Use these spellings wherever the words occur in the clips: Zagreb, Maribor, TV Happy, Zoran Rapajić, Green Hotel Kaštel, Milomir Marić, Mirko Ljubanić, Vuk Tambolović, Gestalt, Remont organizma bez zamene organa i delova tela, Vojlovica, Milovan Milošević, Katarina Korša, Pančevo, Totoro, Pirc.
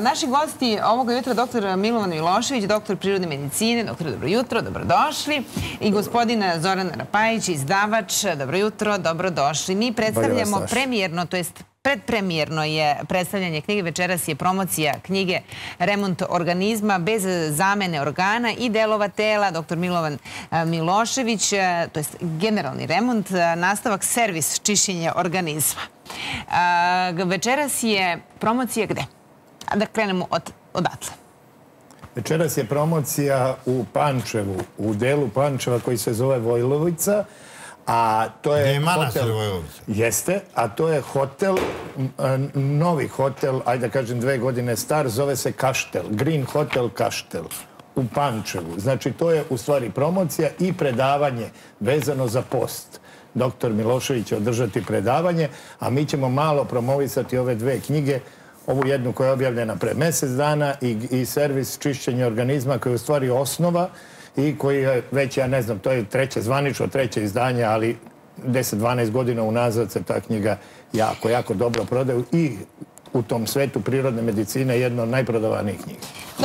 Naši gosti ovoga jutra, doktor Milovan Milošević, doktor prirodne medicine. Doktor, dobro jutro, dobrodošli. I gospodin Zoran Rapajić, izdavač, dobro jutro, dobrodošli. Mi predstavljamo premijerno, to jest predpremijerno je predstavljanje knjige. Večeras je promocija knjige Remont organizma bez zamene organa i delova tela. Dr. Milovan Milošević, to jest generalni remont, nastavak servis čišćenja organizma. Večeras je promocija gde? Da krenemo odatle. Večeras je promocija u Pančevu, u delu Pančeva koji se zove Vojlovica. A to je hotel, jeste, a to je hotel, novi hotel, ajde da kažem 2 godine star, zove se Kaštel, Green Hotel Kaštel u Pančevu. Znači to je u stvari promocija i predavanje vezano za post. Doktor Milošević će održati predavanje, a mi ćemo malo promovisati ove 2 knjige, ovu jednu koja je objavljena pre mjesec dana i servis čišćenja organizma koji je u stvari osnova i koji je već, ja ne znam, to je zvanično treće izdanje, ali 10-12 godina unazad se ta knjiga jako, jako dobro prodaju i u tom svetu prirodne medicine jedna od najprodavanijih knjiga.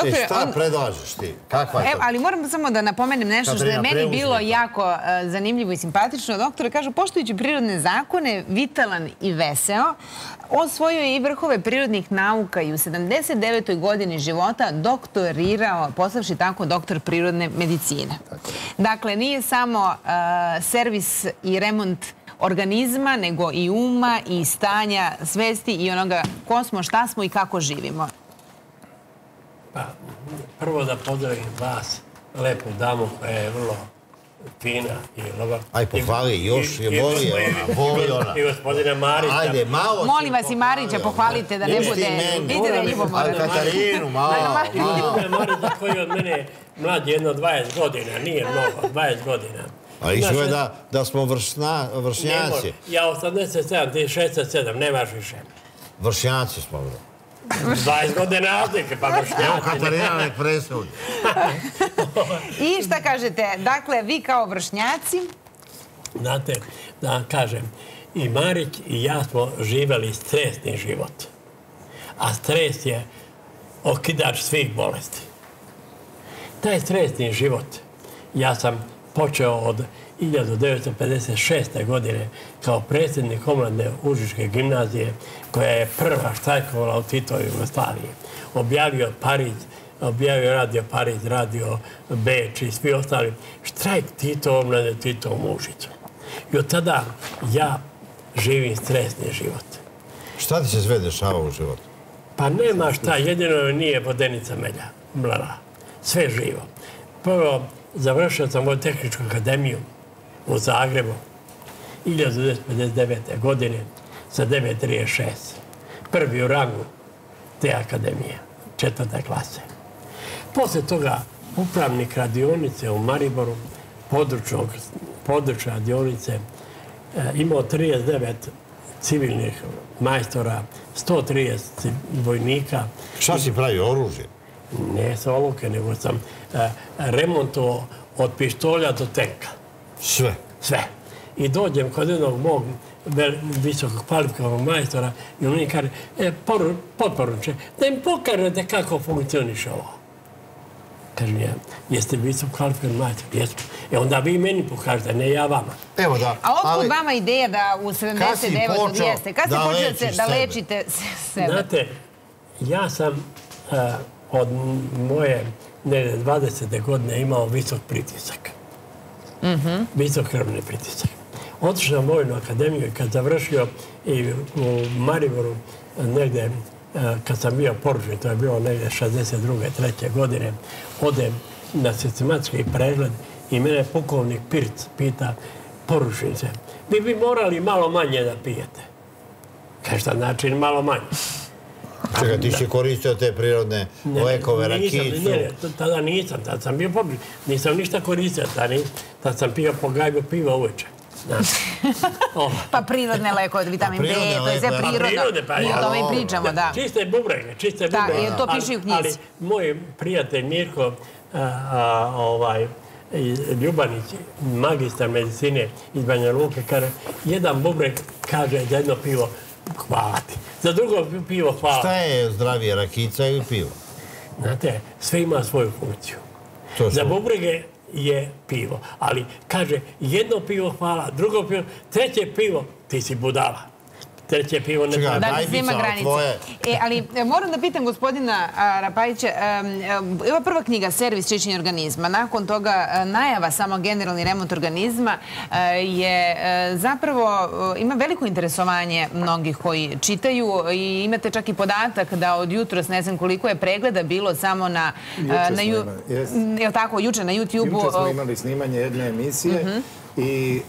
I šta predlažeš ti? Kakva je to? Ali moram samo da napomenem nešto što je meni bilo jako zanimljivo i simpatično. Doktore, kažu, poštujući prirodne zakone, vitalan i veseo, osvojio je i vrhove prirodnih nauka i u 79. godini života doktorirao, postavši tako doktor prirodne medicine. Dakle, nije samo servis i remont organizma, nego i uma, i stanja svesti i onoga ko smo, šta smo i kako živimo. Pa, prvo da pozdravim vas, lepu damu koja je vrlo fina i lova. Aj, pohvali još, je voli ona, voli ona. I gospodina Marića. Ajde, malo se pohvalio. Molim vas i Marića, pohvalite da ne bude... Vidite da ljubo mora. Aj, Katarinu, malo, malo. Marića koji je od mene mlad jedno 20 godina, nije mnogo, 20 godina. A išlo je da smo vršnjaci. Ja 87, ti 67, nemaš više. Vršnjaci smo, bro. 20 godine razlike, pa vršnjaci. Evo, Katarina nek presudi. I šta kažete? Dakle, vi kao vršnjaci? Znate, da kažem, i Marić i ja smo živjeli stresni život. A stres je okidač svih bolesti. Taj stresni život, ja sam počeo od 1956. godine kao predsjednik omladne Užičke gimnazije, koja je prva štrajkovala u Titovoj Jugoslaviji. Objavio Pariz, objavio Radio Pariz, Radio Beč i svi ostali. Štrajk Titove omladne, Titovu mušicu. I od tada ja živim stresni život. Šta ti se sve dešava u životu? Pa nema šta, jedino nije vodenica melja, mlada. Sve živo. Prvo, završio sam moju tehničku akademiju u Zagrebu 1959. godine sa 9.36. Prvi u rangu te akademije, 4. klase. Poslije toga upravnik radionice u Mariboru, područja radionice, imao 39 civilnih majstora, 130 vojnika. Šta si pravio, oružje? Ne sa olovke, nego sam remontovao od pištolja do tenka. Sve? Sve. I dođem kod jednog mog visokog kvalifikovanog majstora i on mi kaže, potporuče, da im pokažete kako funkcioniš ovo. Kažem ja, jeste visoko kvalifikovan majstor? Jesmo. E onda vi meni pokažete, ne ja vama. Evo da. A otkud vama ideja da u 79. jeste? Kad si počeo da lečite sebe? Znate, ja sam od moje 20. godine imao visok pritisak. Visok krvni pritisak. Otišao na Vojnu akademiju i kad završio i u Mariboru negde, kad sam bio poručen, to je bilo negde 1962. godine, odem na sistematski pregled i mene pukovnik Pirc pita, poručnice, vi bi morali malo manje da pijete. Kaj šta znači malo manje? Čekaj, ti si koristio te prirodne lekove, rakicu? Ne, tada nisam, tada sam bio pobliž. Nisam ništa koristio, tada sam pio po gajbu piva uveče. Pa prirodne lekove, vitamin B, to je sve prirodno. Mi o tome i pričamo, da. Čiste bubrege, čiste bubrege. Da, to piše u knjizi. Ali moj prijatelj Mirko Ljubanić, magistar medicine iz Banja Luke, kaže, jedan bubreg kaže za jedno pivo Hvala ti. Za drugo pivo hvala. Šta je zdravije, rakica ili pivo? Znate, sve ima svoju funkciju. Za bubrege je pivo. Ali, kaže, jedno pivo hvala, drugo pivo, treće pivo, ti si budala. Treće pivo ne treba. Da, nema granice. Ali moram da pitam gospodina Rapajića, ova prva knjiga, Servis čišćenja organizma, nakon toga najava samo generalni remont organizma je zapravo, ima veliko interesovanje mnogih koji čitaju i imate čak i podatak da od jutros, ne znam koliko je pregleda bilo samo na... Juče na YouTube-u. Juče smo imali snimanje jedne emisije i...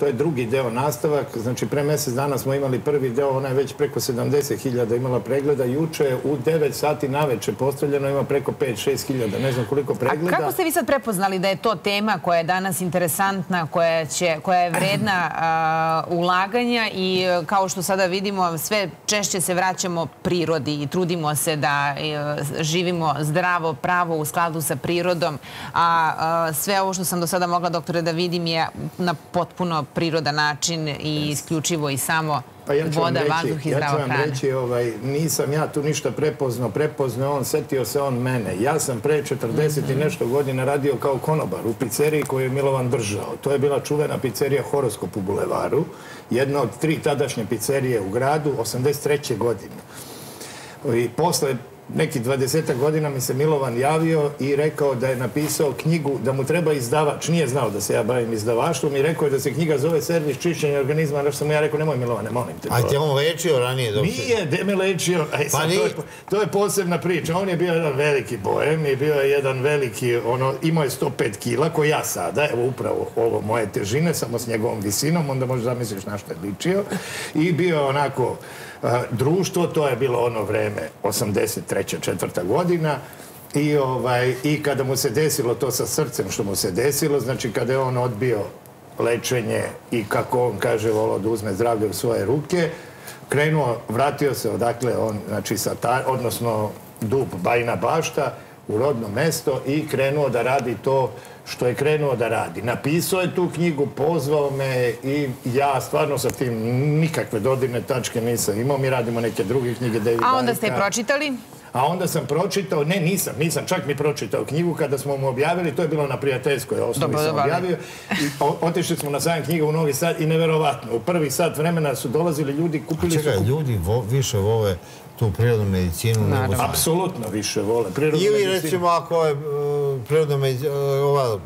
To je drugi deo nastavak, znači pre mjesec dana smo imali prvi deo, ona je već preko 70.000 imala pregleda, juče u 9 sati naveče postavljeno ima preko 5-6.000, ne znam koliko pregleda. A kako ste vi sad prepoznali da je to tema koja je danas interesantna, koja je vredna ulaganja i kao što sada vidimo sve češće se vraćamo prirodi i trudimo se da živimo zdravo, pravo, u skladu sa prirodom, a sve ovo što sam do sada mogla, doktore, da vidim je na potpuno prirodan način i isključivo i samo voda, vazduh i zdrava hrana. Ja ću vam reći, nisam ja tu ništa prepoznao, on setio se on mene. Ja sam pre 40 i nešto godina radio kao konobar u pizzeriji koju je Milovan držao. To je bila čuvena pizzerija Horoskop u Bulevaru, jedna od 3 tadašnje pizzerije u gradu, 83. godine. I posle nekih 20 godina mi se Milovan javio i rekao da je napisao knjigu, da mu treba izdavač, nije znao da se ja bavim izdavaštvom i rekao je da se knjiga zove Servis čišćenja organizma, a nešto sam mu ja rekao, nemoj Milovane, molim te. A te on lečio ranije? Nije, da me lečio, to je posebna priča, on je bio jedan veliki bohem i bio je jedan veliki, imao je 105 kila, ko ja sada, evo upravo ovo moje težine, samo s njegovom visinom, onda možeš zamisliš na što je ličio i bio je onako... društvo, to je bilo ono vreme 83. godina i kada mu se desilo to sa srcem što mu se desilo, znači kada je on odbio lečenje i kako on kaže volao da uzme zdravlje u svoje ruke, krenuo, vratio se odakle on, znači odnosno Dub, Bajna Bašta u rodno mesto i krenuo da radi to što je krenuo da radi. Napisao je tu knjigu, pozvao me i ja stvarno sa tim nikakve dodirne tačke nisam imao. Mi radimo neke druge knjige. A onda ste je pročitali? A onda sam pročitao, ne nisam čak mi pročitao knjigu kada smo mu objavili, to je bilo na prijateljskoj osnovi sam objavio. Otišli smo na sajam knjiga u Novi Sad i neverovatno, u prvi sat vremena su dolazili ljudi, kupili su... A čekaj, ljudi više vole tu prirodnu medicinu nego... Apsolutno više vole prirodnu medicinu. Ili recimo ako je prirodna medicina, ova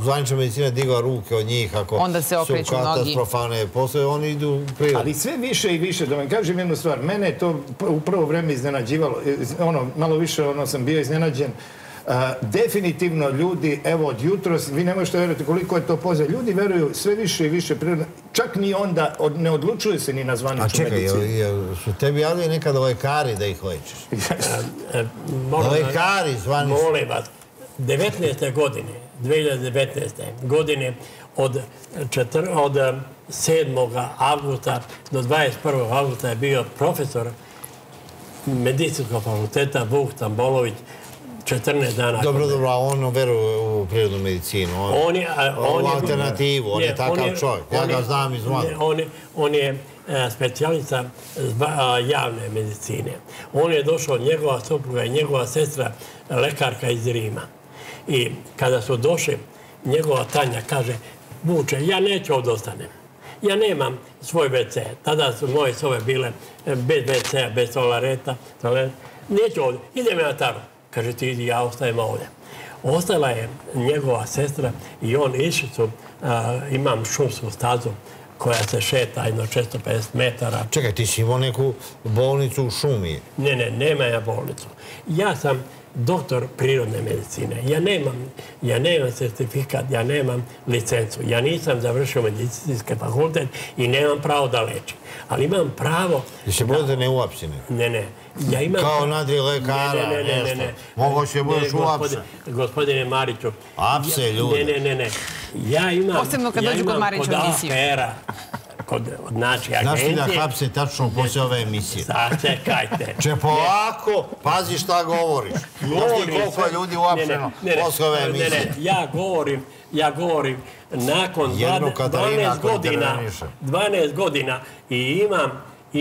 zvanična medicina digla ruke od njih, ako su katastrofane poslove, oni idu u prirodu. Ali sve više i više, da vam kažem jednu stvar, mene je to u prvo vreme iznenađivalo, malo više sam bio iznenađen. Definitivno ljudi, evo od jutros, vi ne možete verujeti koliko je to poziv, ljudi veruju sve više i više prirodno, čak ni onda ne odlučuju se ni na zvaničnu medicinu. A čekaj, su tebi javljaju nekada lekari da ih lečiš? Lekari zvanični. Vole vas. 19. godine, 2019. godine od 7. avgusta do 21. avgusta je bio profesor medicinskog fakulteta Vuk Tambolović 14 dana. Dobro, a on veruje u prirodnu medicinu, u alternativu, on je takav čovjek, ja ga znam iz vana. On je specijalista javne medicine. On je došao, njegova supruga i njegova sestra, lekarka iz Rima. I kada su došli, njegova Tanja kaže, Vuče, ja neću ovdje ostanem. Ja nemam svoj WC. Tada su moje sobe bile bez WC-a, bez toaleta. Neću ovdje. Idem ja tamo. Kaže, ti idi, ja ostajem ovdje. Ostala je njegova sestra i on išli su, imam šumsku stazu koja se šeta jedno 650 metara. Čekaj, ti si imao neku bolnicu u šumi? Ne, nema ja bolnicu. Ja sam doktor prirodne medicine. Ja nemam certifikat, ja nemam licencu. Ja nisam završio medicinski fakultet i nemam pravo da lečim. Ali imam pravo... I se bolite ne uapsine? Ne. Kao nadri lekara, nešto. Mogo će bojiš uapse. Gospodine Mariću... Apse, ljude. Ne. Ja imam... Posebno kad dođu kod Mariću emisiju. Znaš ti da hapse tačno poslije ove emisije? Sačekajte. Če polako, pazi šta govoriš. Znaš ti koliko je ljudi uopšteno poslije ove emisije? Ja govorim nakon 12 godina i imam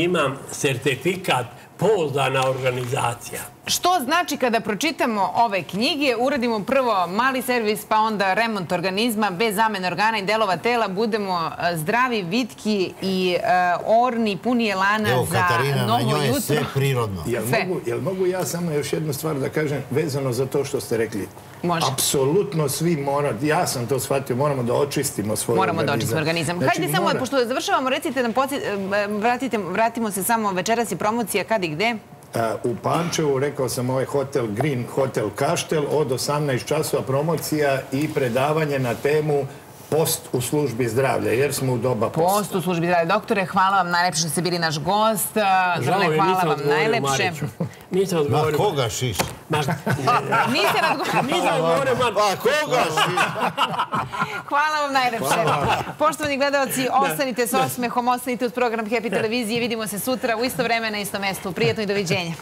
imam sertifikat pouzdana organizacija. Što znači kada pročitamo ove knjige, uradimo prvo mali servis, pa onda remont organizma bez zamene organa i delova tela, budemo zdravi, vitki i orni, puni elana za novo jutro. Evo, Katarina, na njoj je sve prirodno. Jel mogu ja samo još jednu stvar da kažem vezano za to što ste rekli? Može. Apsolutno svi moramo, ja sam to shvatio, moramo da očistimo svoj organizam. Moramo da očistimo organizam. Hajde samo, pošto završavamo, recite nam, vratimo se samo večeras i promocija, kada i gde? U Pančevu, rekao sam, ovaj hotel Green Hotel Kaštel, od 18 časova promocija i predavanje na temu post u službi zdravlja, jer smo u doba posta. Post u službi zdravlja. Doktore, hvala vam najlepše što ste bili naš gost. Zorane, hvala vam najlepše. Nisam odgovorio Mariću. Ma koga šiš? Nisam odgovorio Mariću. Ma koga šiš? Hvala vam najlepše. Poštovani gledalci, ostanite s osmehom, ostanite uz program Happy Televizije. Vidimo se sutra u isto vreme na istom mestu. Prijetno i doviđenja.